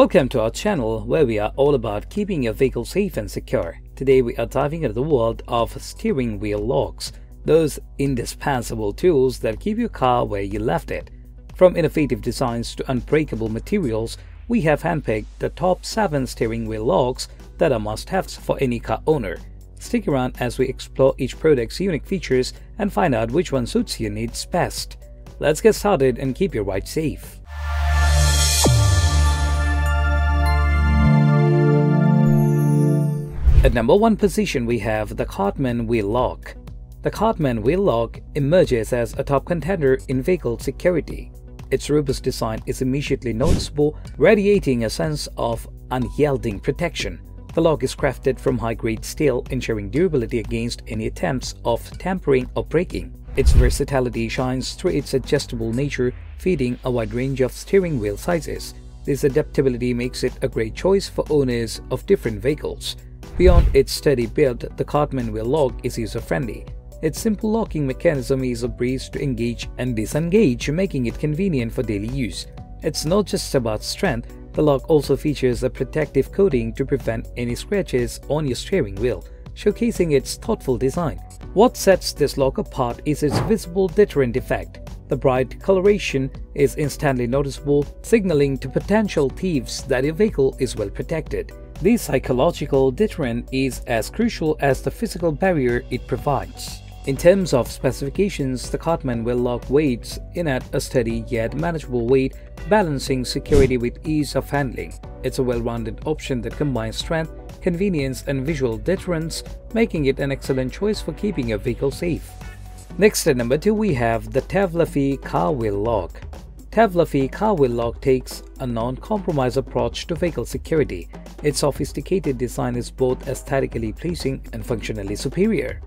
Welcome to our channel where we are all about keeping your vehicle safe and secure. Today we are diving into the world of steering wheel locks, those indispensable tools that keep your car where you left it. From innovative designs to unbreakable materials, we have handpicked the top 7 steering wheel locks that are must-haves for any car owner. Stick around as we explore each product's unique features and find out which one suits your needs best. Let's get started and keep your ride safe. At number 1 position we have the Cartman Wheel Lock. The Cartman Wheel Lock emerges as a top contender in vehicle security. Its robust design is immediately noticeable, radiating a sense of unyielding protection. The lock is crafted from high-grade steel, ensuring durability against any attempts of tampering or breaking. Its versatility shines through its adjustable nature, fitting a wide range of steering wheel sizes. This adaptability makes it a great choice for owners of different vehicles. Beyond its sturdy build, the Cartman Wheel Lock is user-friendly. Its simple locking mechanism is a breeze to engage and disengage, making it convenient for daily use. It's not just about strength. The lock also features a protective coating to prevent any scratches on your steering wheel, showcasing its thoughtful design. What sets this lock apart is its visible deterrent effect. The bright coloration is instantly noticeable, signaling to potential thieves that your vehicle is well protected. This psychological deterrent is as crucial as the physical barrier it provides. In terms of specifications, the Cartman Wheel Lock weighs in at a steady yet manageable weight, balancing security with ease of handling. It's a well-rounded option that combines strength, convenience, and visual deterrence, making it an excellent choice for keeping your vehicle safe. Next at number 2 we have the Tevlaphee Car Wheel Lock. Tevlaphee Car Wheel Lock takes a non-compromise approach to vehicle security. Its sophisticated design is both aesthetically pleasing and functionally superior.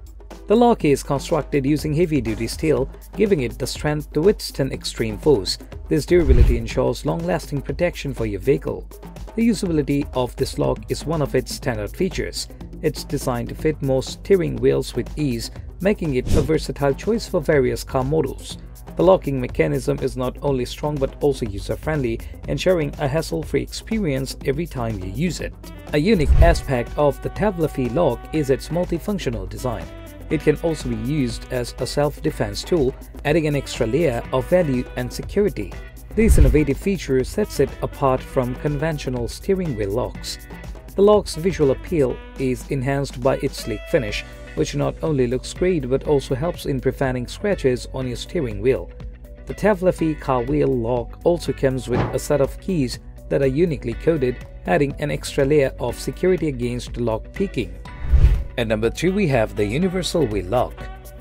The lock is constructed using heavy-duty steel, giving it the strength to withstand extreme force. This durability ensures long-lasting protection for your vehicle. The usability of this lock is one of its standout features. It's designed to fit most steering wheels with ease, making it a versatile choice for various car models. The locking mechanism is not only strong but also user-friendly, ensuring a hassle-free experience every time you use it. A unique aspect of the Tevlaphee lock is its multifunctional design. It can also be used as a self-defense tool, adding an extra layer of value and security. This innovative feature sets it apart from conventional steering wheel locks. The lock's visual appeal is enhanced by its sleek finish, which not only looks great but also helps in preventing scratches on your steering wheel. The Tevlaphee Car Wheel Lock also comes with a set of keys that are uniquely coded, adding an extra layer of security against lock picking. At number 3 we have the Universal Wheel Lock.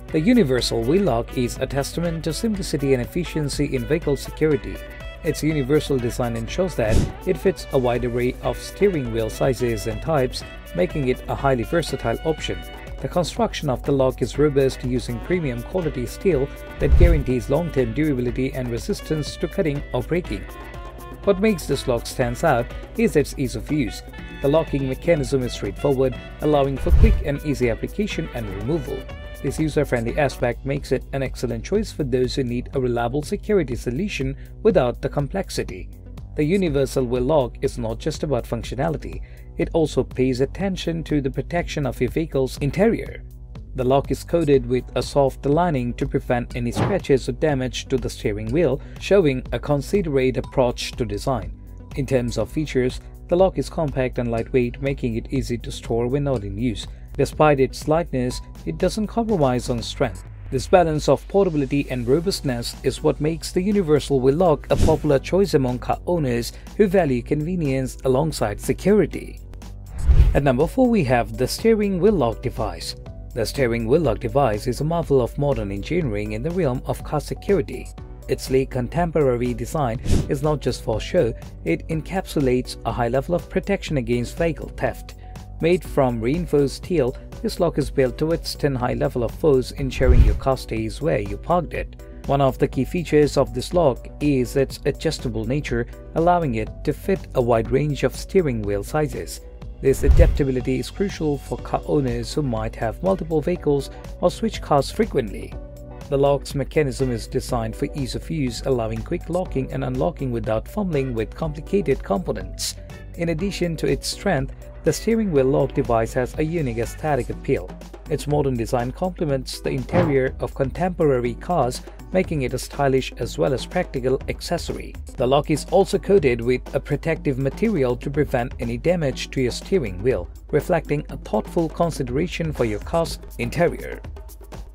The Universal Wheel Lock is a testament to simplicity and efficiency in vehicle security. Its universal design ensures that it fits a wide array of steering wheel sizes and types, making it a highly versatile option. The construction of the lock is robust, using premium quality steel that guarantees long-term durability and resistance to cutting or breaking. What makes this lock stand out is its ease of use. The locking mechanism is straightforward, allowing for quick and easy application and removal. This user-friendly aspect makes it an excellent choice for those who need a reliable security solution without the complexity. The Universal Wheel Lock is not just about functionality, it also pays attention to the protection of your vehicle's interior. The lock is coated with a soft lining to prevent any scratches or damage to the steering wheel, showing a considerate approach to design. In terms of features, the lock is compact and lightweight, making it easy to store when not in use. Despite its lightness, it doesn't compromise on strength. This balance of portability and robustness is what makes the Universal Wheel Lock a popular choice among car owners who value convenience alongside security. At number 4 we have the Steering Wheel Lock device. The Steering Wheel Lock device is a marvel of modern engineering in the realm of car security. Its sleek, contemporary design is not just for show, it encapsulates a high level of protection against vehicle theft. Made from reinforced steel, this lock is built to withstand high level of force, ensuring your car stays where you parked it. One of the key features of this lock is its adjustable nature, allowing it to fit a wide range of steering wheel sizes. This adaptability is crucial for car owners who might have multiple vehicles or switch cars frequently. The lock's mechanism is designed for ease of use, allowing quick locking and unlocking without fumbling with complicated components. In addition to its strength, the steering wheel lock device has a unique aesthetic appeal. Its modern design complements the interior of contemporary cars, making it a stylish as well as practical accessory. The lock is also coated with a protective material to prevent any damage to your steering wheel, reflecting a thoughtful consideration for your car's interior.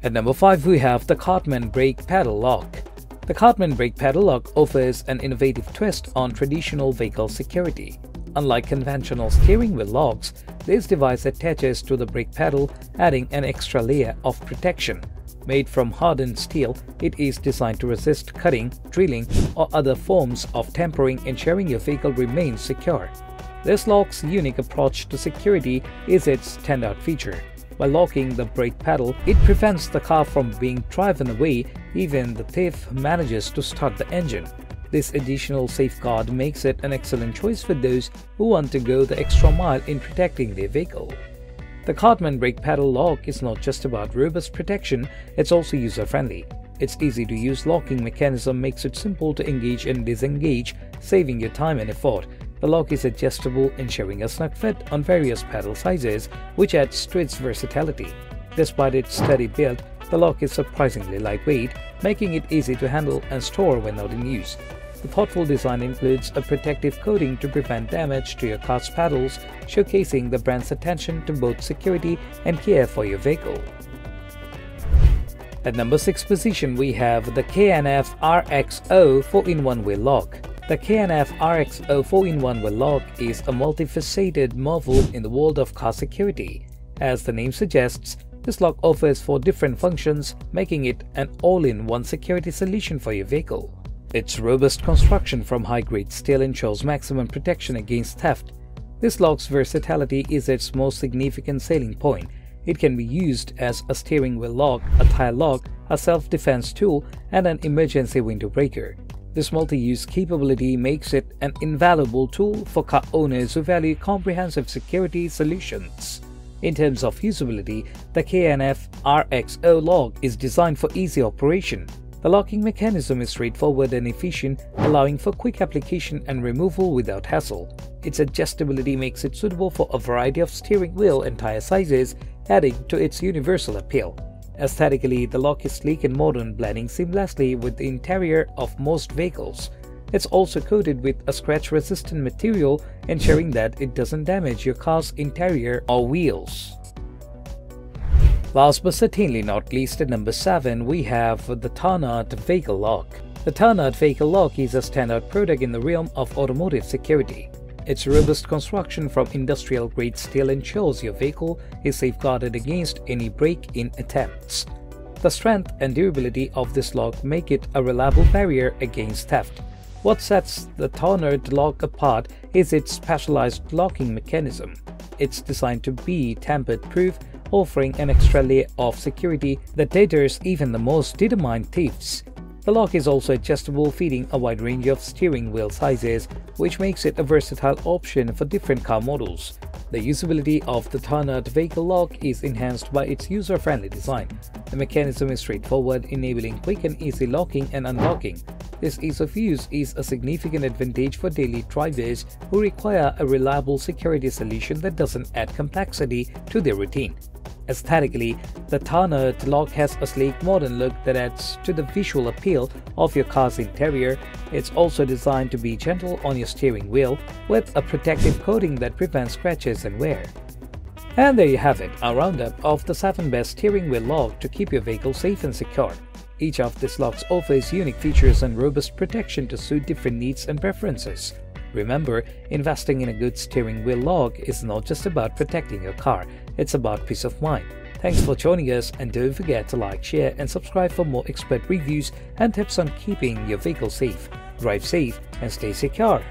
At number 5, we have the Cartman brake pedal lock. The Cartman brake pedal lock offers an innovative twist on traditional vehicle security. Unlike conventional steering wheel locks, this device attaches to the brake pedal, adding an extra layer of protection. Made from hardened steel, it is designed to resist cutting, drilling, or other forms of tampering, ensuring your vehicle remains secure. This lock's unique approach to security is its standout feature. By locking the brake pedal, it prevents the car from being driven away even if the thief manages to start the engine. This additional safeguard makes it an excellent choice for those who want to go the extra mile in protecting their vehicle. The Cartman brake pedal lock is not just about robust protection, it's also user-friendly. Its easy-to-use locking mechanism makes it simple to engage and disengage, saving your time and effort. The lock is adjustable, ensuring a snug fit on various pedal sizes, which adds to its versatility. Despite its sturdy build, the lock is surprisingly lightweight, making it easy to handle and store when not in use. The thoughtful design includes a protective coating to prevent damage to your car's pedals, showcasing the brand's attention to both security and care for your vehicle. At number 6 position, we have the KNFRXO 4-in-1 Wheel Lock. The KNFRXO 4-in-1 Wheel Lock is a multifaceted marvel in the world of car security. As the name suggests, this lock offers 4 different functions, making it an all-in-one security solution for your vehicle. Its robust construction from high-grade steel ensures maximum protection against theft. This lock's versatility is its most significant selling point. It can be used as a steering wheel lock, a tire lock, a self-defense tool, and an emergency window breaker. This multi-use capability makes it an invaluable tool for car owners who value comprehensive security solutions. In terms of usability, the KNFRXO lock is designed for easy operation. The locking mechanism is straightforward and efficient, allowing for quick application and removal without hassle. Its adjustability makes it suitable for a variety of steering wheel and tire sizes, adding to its universal appeal. Aesthetically, the lock is sleek and modern, blending seamlessly with the interior of most vehicles. It's also coated with a scratch-resistant material, ensuring that it doesn't damage your car's interior or wheels. Last but certainly not least, at number 7, we have the Turnart Vehicle Lock. The Turnart Vehicle Lock is a standout product in the realm of automotive security. Its robust construction from industrial-grade steel ensures your vehicle is safeguarded against any break-in attempts. The strength and durability of this lock make it a reliable barrier against theft. What sets the Turnart lock apart is its specialized locking mechanism. It's designed to be tamper-proof, offering an extra layer of security that deters even the most determined thieves. The lock is also adjustable, fitting a wide range of steering wheel sizes, which makes it a versatile option for different car models. The usability of the Turnart vehicle lock is enhanced by its user-friendly design. The mechanism is straightforward, enabling quick and easy locking and unlocking. This ease of use is a significant advantage for daily drivers who require a reliable security solution that doesn't add complexity to their routine. Aesthetically, the Turnart lock has a sleek, modern look that adds to the visual appeal of your car's interior. It's also designed to be gentle on your steering wheel, with a protective coating that prevents scratches and wear. And there you have it, a roundup of the 7 best steering wheel locks to keep your vehicle safe and secure. Each of these locks offers unique features and robust protection to suit different needs and preferences. Remember, investing in a good steering wheel lock is not just about protecting your car, it's about peace of mind. Thanks for joining us, and don't forget to like, share and subscribe for more expert reviews and tips on keeping your vehicle safe. Drive safe and stay secure.